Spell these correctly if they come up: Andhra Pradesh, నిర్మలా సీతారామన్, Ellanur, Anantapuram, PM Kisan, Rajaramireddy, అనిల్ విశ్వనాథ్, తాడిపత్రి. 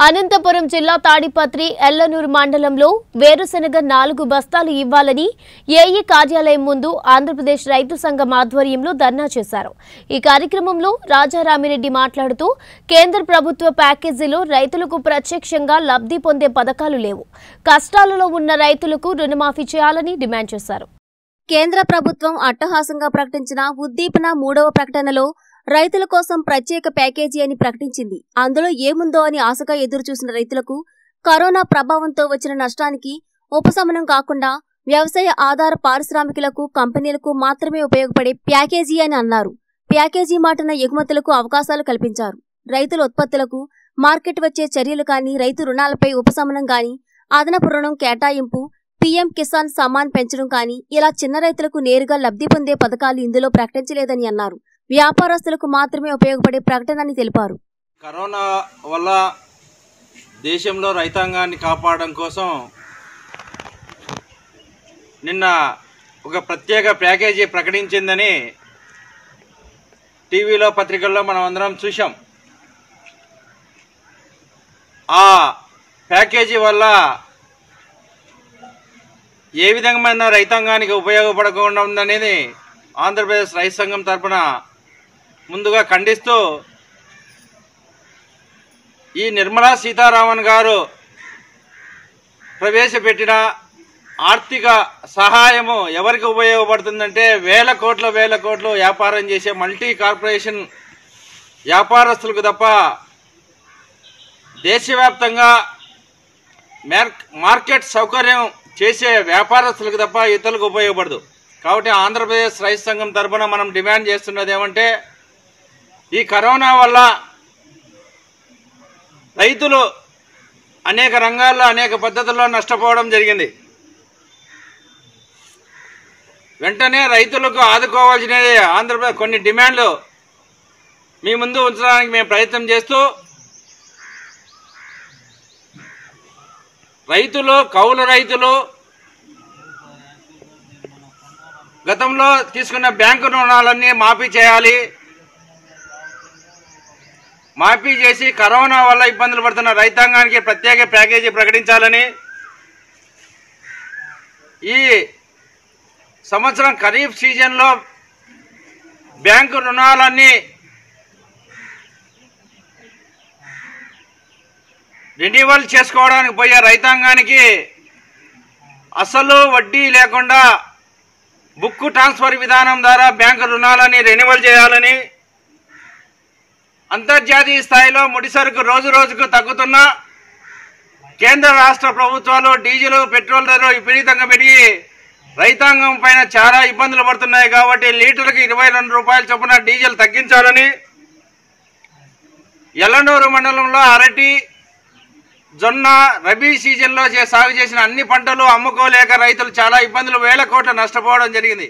Anantapuram Jilla Tadipatri, Ellanur Mandalamlo, Verusenaga Nalugu Bastalu Ivalani, Yei Karyalayam Mundu, Andhra Pradesh Raitu Sangham Adhvaryamlo Dharna Chesaru. Ee Karyakramamlo, Rajaramireddy Matladutu, Kendra Prabhutva Packagilo, Raitulaku Pratyakshanga, Labdhi Ponde Padakalu Levu. Kashtalallo Unna Raitulaku Runamafi Cheyalani demand chesaru. Kendra Prabhutvam Attahasanga Praktinchina, Uddipana Mudava Praktanalo. Raitula Kosam Pratyeka Package ani Praktinchindi. Andulo Yemundo ani Asaka Eduru Chusina Raitulaku, Corona Prabhavanto Vachina Nashtaniki, Upasamanam Kakunda, Vyavasaya Adhara Parishramikilaku, Companylaku Matrame Upayogapade Package ani annaru. Package matana Egumatulaku Avakasalu Kalpincharu. Raitula Utpattulaku, Market Vache Charyalu Kani, Raitu Runalapai Upasamanam Kani, Adanapu Runam Ketayimpu, PM Kisan Samman Penchadam Kani, Ila Chinna Raitulaku Neruga Labdhi Pondhe Padakalu Indulo Praktinchaledani annaru. వ్యాపారస్తులకు మాత్రమే ఉపయోగపడే ప్రకటనని తెలిపారు. Corona వల్ల దేశంలో రైతాంగాన్ని కాపాడడం కోసం నిన్న ఒక ప్రత్యేక ప్యాకేజీ ప్రకటించిందని టీవీలో పత్రికల్లో మనం అందరం చూశాం. ఆ ప్యాకేజీ వల్ల ఏ విధంగా రైతాంగానికి ఉపయోగపడకుండా ఉందనేది ఆంధ్రప్రదేశ్ రైతు సంఘం తరపున ముందుగా ఖండిస్తూ ఈ నిర్మలా సీతారామన్ గారు ప్రవేశపెట్టిన ఆర్థిక సహాయము ఎవరికి ఉపయోగపడుతుందంటే వేల కోట్లు వ్యాపారం చేసే మల్టీ కార్పొరేషన్ వ్యాపారస్తులకు తప్ప దేశవ్యాప్తంగా మార్కెట్ సౌకర్యం చేసే వ్యాపారస్తులకు తప్ప ఇతరులకు ఉపయోగపడదు. కాబట్టి ఆంధ్రప్రదేశ్ రైతు సంఘం తరపున మనం డిమాండ్ చేస్తున్నది ఏమంటే ఈ కరోనా వల్ల రైతులు అనేక రంగాల్లో అనేక పద్ధతుల్లో నష్టపోవడం జరిగింది. వెంటనే రైతులకు ఆదుకోవాల్సినది ఆంధ్రప్రదేశ్ కొన్ని డిమాండ్లు మీ ముందు ఉంచడానికి మేము ప్రయత్నం చేస్తూ కౌలు రైతులు గతంలో తీసుకున్న బ్యాంకు రుణాలన్నీ మాఫీ చేయాలి. మాఫీ చేసి కరోనా వల్ల ఇబ్బందులు పడుతున్న రైతాంగానికి ప్రత్యేక ప్యాకేజీ ప్రకటించాలని, ఈ సంవత్సరం ఖరీఫ్ సీజన్లో బ్యాంకు రుణాలన్నీ రెన్యువల్ చేసుకోవడానికి పోయే రైతాంగానికి అసలు వడ్డీ లేకుండా బుక్కు ట్రాన్స్ఫర్ విధానం ద్వారా బ్యాంకు రుణాలని రెన్యువల్ చేయాలని, అంతర్జాతీయ స్థాయిలో ముడిసరుకు రోజు రోజుకు తగ్గుతున్న కేంద్ర రాష్ట్ర ప్రభుత్వాలు డీజిల్ పెట్రోల్ ధరలు విపరీతంగా పెరిగి రైతాంగం పైన చాలా ఇబ్బందులు పడుతున్నాయి. కాబట్టి లీటర్కి 22 రూపాయల చొప్పున డీజిల్ తగ్గించాలని, ఎల్లనూరు మండలంలో అరటి జొన్న రబీ సీజన్లో సాగు చేసిన అన్ని పంటలు అమ్ముకోలేక రైతులు చాలా ఇబ్బందులు వేల కోట్లు నష్టపోవడం జరిగింది.